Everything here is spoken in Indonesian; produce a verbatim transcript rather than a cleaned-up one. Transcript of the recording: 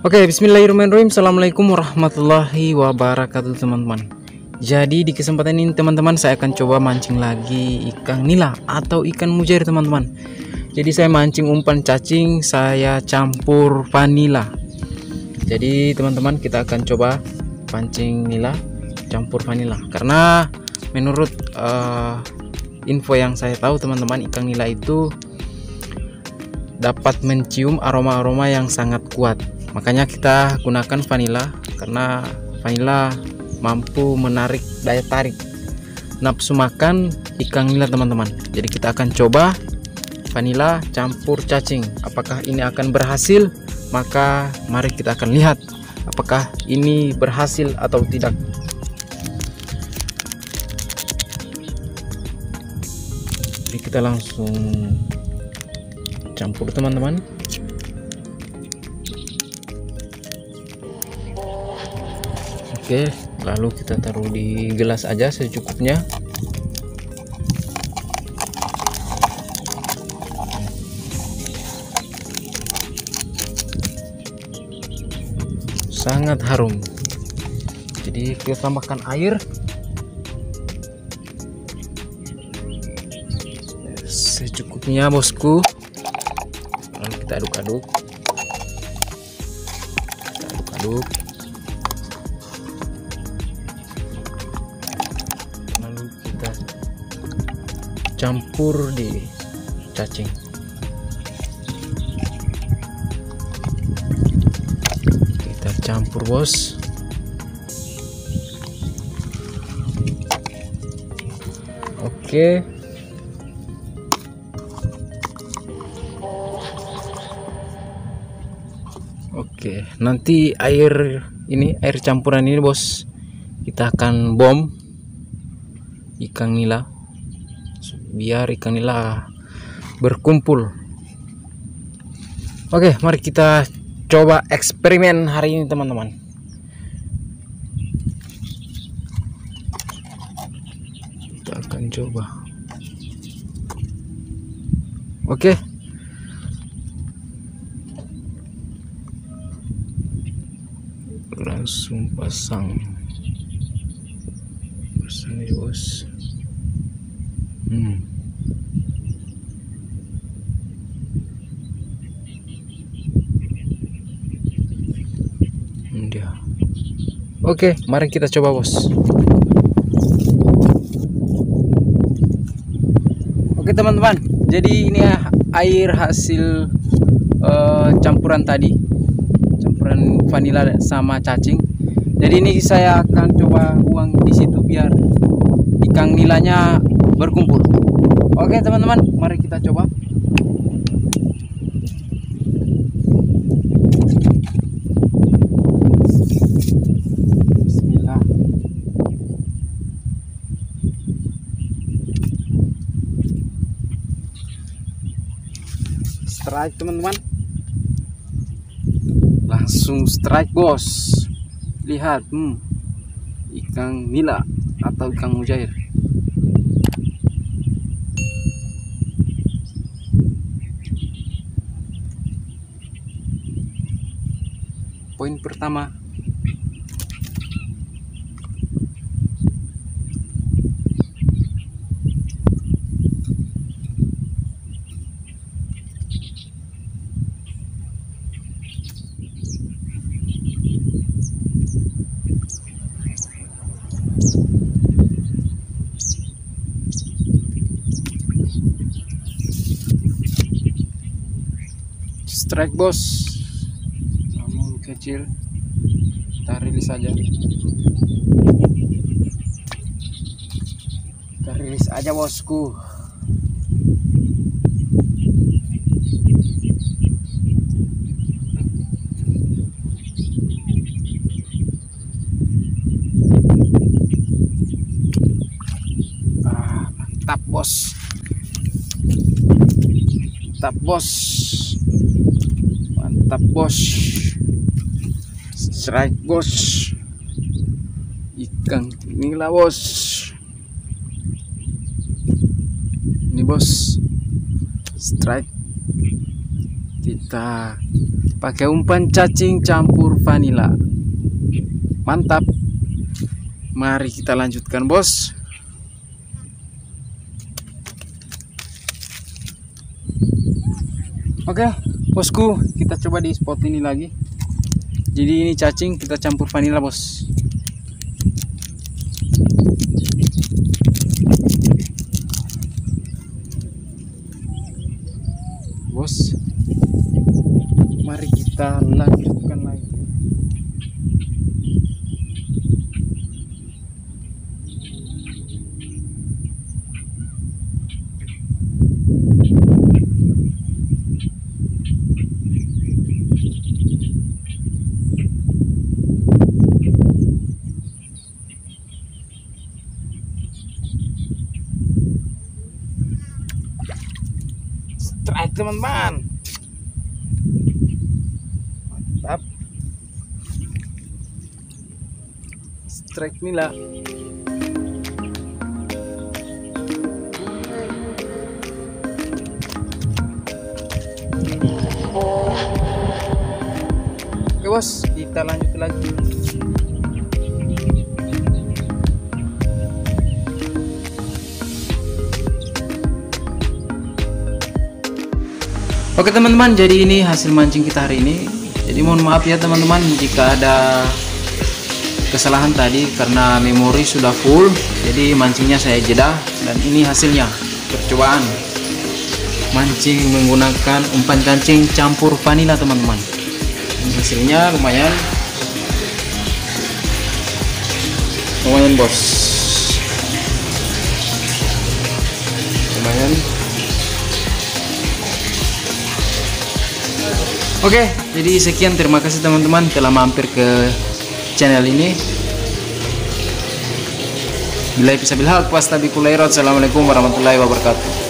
Oke, okay, bismillahirrahmanirrahim. Assalamualaikum warahmatullahi wabarakatuh teman-teman. Jadi di kesempatan ini teman-teman saya akan coba mancing lagi ikan nila atau ikan mujair teman-teman. Jadi saya mancing umpan cacing, saya campur vanila. Jadi teman-teman kita akan coba pancing nila campur vanila. Karena menurut uh, info yang saya tahu teman-teman, ikan nila itu dapat mencium aroma-aroma yang sangat kuat. Makanya kita gunakan vanila karena vanila mampu menarik daya tarik nafsu makan ikan nila teman-teman. Jadi kita akan coba vanila campur cacing. Apakah ini akan berhasil? Maka mari kita akan lihat apakah ini berhasil atau tidak. Jadi kita langsung campur teman-teman. Oke, lalu kita taruh di gelas aja secukupnya. Sangat harum. Jadi kita tambahkan air. Secukupnya bosku. Lalu kita aduk-aduk. Kita aduk-aduk. Campur di cacing. Kita campur bos. Oke. Oke, nanti air ini, air campuran ini bos, kita akan bom ikan nila. Biar ikan nila berkumpul. Oke, mari kita coba eksperimen hari ini teman-teman. Kita akan coba. Oke. Langsung pasang. Pasang nih bos. Hmm. Hmm, dia. Oke, mari kita coba bos. Oke teman-teman, jadi ini ya air hasil uh, campuran tadi, campuran vanila sama cacing. Jadi ini saya akan coba buang di situ biar ikan nilanya berkumpul. Oke teman-teman, mari kita coba. Bismillah. Strike teman-teman. Langsung strike bos. Lihat, hmm, ikan nila atau ikan mujair. Poin pertama. Strike bos. Kecil, kita rilis aja, kita rilis aja bosku. Ah, mantap bos, mantap bos, mantap bos. Strike bos, ikan nila bos. nih bos, strike. Kita pakai umpan cacing campur vanila, mantap. Mari kita lanjutkan bos. Oke bosku, kita coba di spot ini lagi. Jadi ini cacing kita campur vanila bos. Bos, mari kita lanjutkan lagi. Strike teman-teman, mantap. Strike nila. Oke bos, kita lanjut lagi. Oke teman-teman, jadi ini hasil mancing kita hari ini. Jadi mohon maaf ya teman-teman jika ada kesalahan tadi, karena memori sudah full. Jadi mancingnya saya jeda, dan ini hasilnya percobaan mancing menggunakan umpan cacing campur vanila teman-teman. Hasilnya lumayan lumayan bos, lumayan. Oke, jadi sekian, terima kasih teman-teman telah mampir ke channel ini. Billahi fisabilillah, wastabiqul khairat. Assalamualaikum warahmatullahi wabarakatuh.